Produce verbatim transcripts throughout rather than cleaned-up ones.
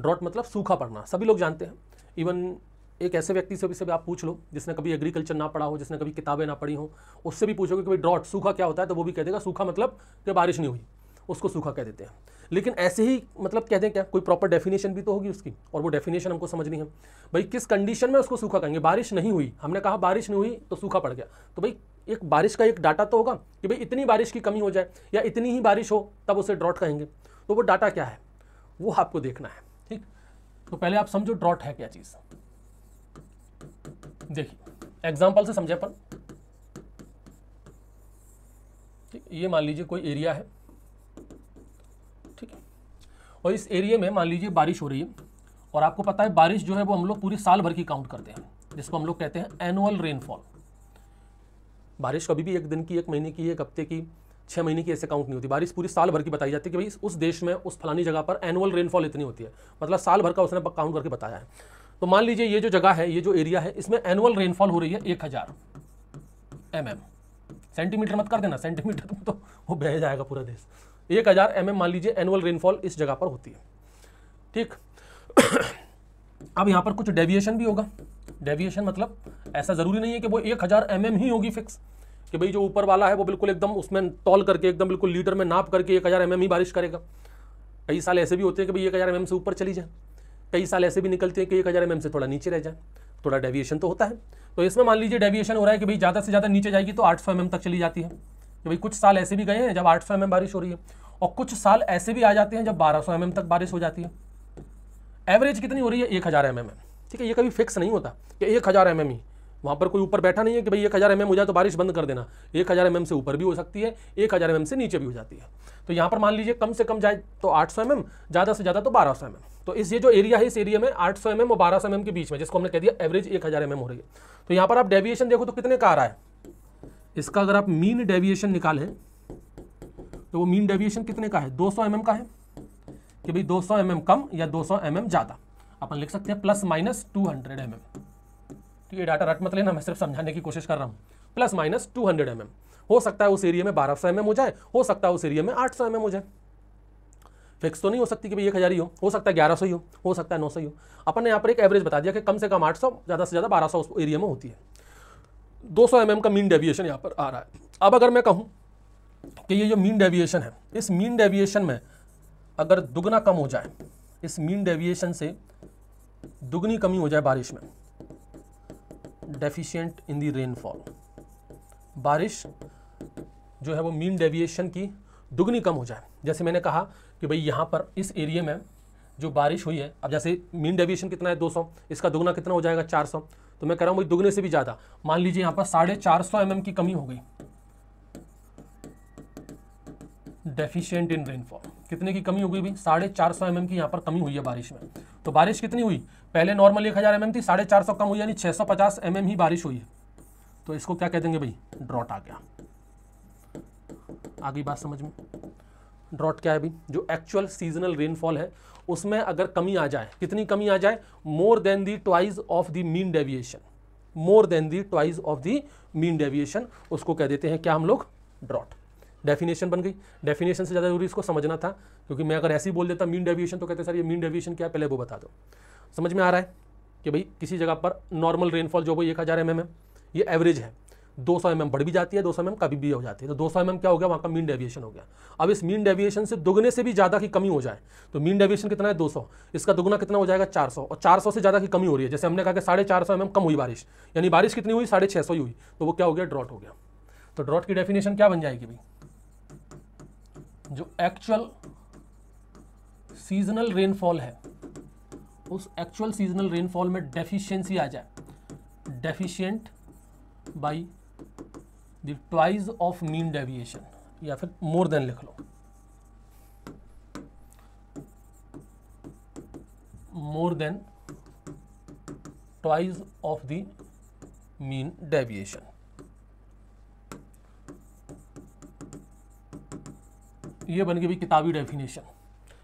Drought मतलब सूखा पड़ना, सभी लोग जानते हैं। इवन एक ऐसे व्यक्ति से भी से भी आप पूछ लो जिसने कभी एग्रीकल्चर ना पढ़ा हो, जिसने कभी किताबें ना पढ़ी हो, उससे भी पूछोगे कि भाई ड्रॉट सूखा क्या होता है, तो वो भी कह देगा सूखा मतलब कि बारिश नहीं हुई, उसको सूखा कह देते हैं। लेकिन ऐसे ही मतलब कह दें क्या, कोई प्रॉपर डेफिनेशन भी तो होगी उसकी, और वो डेफिनेशन हमको समझनी है। भाई किस कंडीशन में उसको सूखा कहेंगे, बारिश नहीं हुई, हमने कहा बारिश नहीं हुई तो सूखा पड़ गया, तो भाई एक बारिश का एक डाटा तो होगा कि भाई इतनी बारिश की कमी हो जाए या इतनी ही बारिश हो तब उसे ड्रॉट कहेंगे। तो वो डाटा क्या है वो आपको देखना है, ठीक। तो पहले आप समझो ड्रॉट है क्या चीज़। देखिए एग्जाम्पल से समझे अपन, ठीक। ये मान लीजिए कोई एरिया है, ठीक है, और इस एरिया में मान लीजिए बारिश हो रही है, और आपको पता है बारिश जो है वो हम लोग पूरे साल भर की काउंट करते हैं, जिसको हम लोग कहते हैं एनुअल रेनफॉल। बारिश कभी भी एक दिन की, एक महीने की, एक हफ्ते की, छः महीने की ऐसे काउंट नहीं होती। बारिश पूरी साल भर की बताई जाती है कि भाई उस देश में उस फलानी जगह पर एनुअल रेनफॉल इतनी होती है, मतलब साल भर का उसने काउंट करके बताया है। तो मान लीजिए ये जो जगह है, ये जो एरिया है, इसमें एनुअल रेनफॉल हो रही है एक हज़ार एम एम, सेंटीमीटर मत कर देना, सेंटीमीटर में तो वो बह जाएगा पूरा देश। एक हज़ार एम एम मान लीजिए एनुअल रेनफॉल इस जगह पर होती है, ठीक। अब यहाँ पर कुछ डेविएशन भी होगा। डेविएशन मतलब ऐसा ज़रूरी नहीं है कि वो एक हज़ार एम एम ही होगी फिक्स, कि भाई जो ऊपर वाला है वो बिल्कुल एकदम उसमें तौल करके एकदम बिल्कुल लीटर में नाप करके एक हज़ार एम एम ही बारिश करेगा। कई साल ऐसे भी होते हैं कि भाई एक हज़ार एम एम से ऊपर चली जाए, कई साल ऐसे भी निकलते हैं कि एक हज़ार एम एम से थोड़ा नीचे रह जाए, थोड़ा डेविएशन तो होता है। तो इसमें मान लीजिए डेविएशन हो रहा है कि भाई ज़्यादा से ज़्यादा नीचे जाएगी तो आठ सौ एम एम तक चली जाती है, कि भाई कुछ साल ऐसे भी गए हैं जब आठ सौ एम एम बारिश हो रही है, और कुछ साल ऐसे भी आ जाते हैं जब बारह सौ एम एम तक बारिश हो जाती है। एवरेज कितनी हो रही है, एक हज़ार एम एम, ठीक है। ये कभी फिक्स नहीं होता कि एक हज़ार एम एम ही, वहाँ पर कोई ऊपर बैठा नहीं है कि भाई एक हज़ार एम एम हो जाए तो बारिश बंद कर देना। एक हज़ार एम एम से ऊपर भी हो सकती है, एक हज़ार एम एम से नीचे भी हो जाती है। तो यहाँ पर मान लीजिए कम से कम जाए तो आठ सौ एम एम, ज़्यादा से ज़्यादा तो बारह सौ एम एम। तो इस ये जो एरिया है, इस एरिया में आठ सौ एम एम और बारह सौ एम एम के बीच में, जिसको हमने कह दिया एवरेज एक हज़ार एम एम हो रही है। तो यहाँ पर आप डेविएशन देखो तो कितने का आ रहा है, इसका अगर आप मीन डेविएशन निकालें तो वो मीन डेविएशन कितने का है, दो सौ एम एम का है, कि भाई दो सौ एम एम कम या दो सौ एम एम ज़्यादा, अपन लिख सकते हैं plus minus two hundred M M. ये डाटा रट मत लेना, मैं सिर्फ समझाने की कोशिश कर रहा हूँ। Plus minus two hundred M M, हो सकता है उस एरिया में बारह सौ एम एम हो जाए, हो सकता है उस एरिया में आठ सौ एम एम हो जाए। फिक्स तो नहीं हो सकती कि भाई एक हज़ार ही हो, हो सकता है ग्यारह सौ ही हो, हो सकता है नौ सौ ही हो। अपन ने यहाँ पर एक एवरेज बता दिया कि कम से कम आठ सौ, ज़्यादा से ज़्यादा बारह सौ उस एरिया में होती है। दो सौ एम एम का मीन डेविएशन यहाँ पर आ रहा है। अब अगर मैं कहूँ कि ये जो मीन डेविएशन है, इस मीन डेविएशन में अगर दुगना कम हो जाए, इस मीन डेविएशन से दुगनी कमी हो जाए बारिश में, डेफिशिएंट इन दी रेनफॉल, बारिश जो है वो मीन डेविएशन की दुगनी कम हो जाए। जैसे मैंने कहा कि भाई यहाँ पर इस एरिया में जो बारिश हुई है, अब जैसे मीन डेविएशन कितना है दो सौ, इसका दुगना कितना हो जाएगा चार सौ, तो मैं कह रहा हूँ भाई दुगने से भी ज़्यादा। मान लीजिए यहाँ पर साढ़े चार सौ एम एम की कमी हो गई, डेफिशिएंट इन रेनफॉल, कितने की कमी हो गई भाई, साढ़े चार सौ एम एम की यहाँ पर कमी हुई है बारिश में। तो बारिश कितनी हुई, पहले नॉर्मल एक हज़ार एम एम थी, साढ़े चार सौ कम हुई यानी छः सौ पचास एम एम ही बारिश हुई है। तो इसको क्या कह देंगे भाई, ड्रॉट आ गया। आगे बात समझ में, ड्रॉट क्या है भाई, जो एक्चुअल सीजनल रेनफॉल है उसमें अगर कमी आ जाए, कितनी कमी आ जाए, more than the twice of the mean deviation, more than the twice of the mean deviation, उसको कह देते हैं क्या हम लोग, ड्रॉट। डेफिनेशन बन गई, डेफिनेशन से ज़्यादा जरूरी इसको समझना था, क्योंकि मैं अगर ऐसे ही बोल देता मीन डेविएशन तो कहते सर ये मीन डेविएशन क्या है, पहले वो बता दो। समझ में आ रहा है कि भाई किसी जगह पर नॉर्मल रेनफॉल जो भाई एक हज़ार एम एम है, ये एवरेज है, दो सौ एम एम बढ़ भी जाती है, दो सौ एम एम कभी भी हो जाती है। तो दो सौ एम एम क्या हो गया, वहाँ का मीन डेविएशन हो गया। अब इस मीन डेविएशन से दुगने से भी ज़्यादा की कमी हो जाए, तो मीन डेविएशन कितना है दो सौ, इसका दुगना कितना हो जाएगा चार सौ, और चार सौ से ज़्यादा की कमी हो रही है। जैसे हमने कहा कि साढ़े चार सौ एम एम कम हुई बारिश, यानी बारिश कितनी हुई साढ़े छः सौ ही हुई, तो वो क्या हो गया, ड्रॉट हो गया। तो ड्रॉट की डेफिनेशन क्या बन जाएगी भाई, जो एक्चुअल सीजनल रेनफॉल है उस एक्चुअल सीजनल रेनफॉल में डेफिशिएंसी आ जाए, deficient by the twice of mean deviation, या फिर मोर देन लिख लो, more than twice of the mean deviation, ये बन गई भी किताबी डेफिनेशन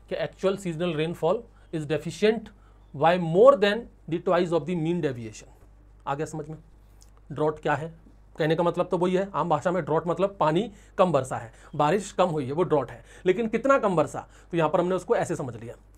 कि actual seasonal rainfall is deficient by more than the twice of the mean deviation. आ गया समझ में, ड्रॉट क्या है, कहने का मतलब तो वही है, आम भाषा में ड्रॉट मतलब पानी कम बरसा है, बारिश कम हुई है, वो ड्रॉट है। लेकिन कितना कम बरसा, तो यहाँ पर हमने उसको ऐसे समझ लिया।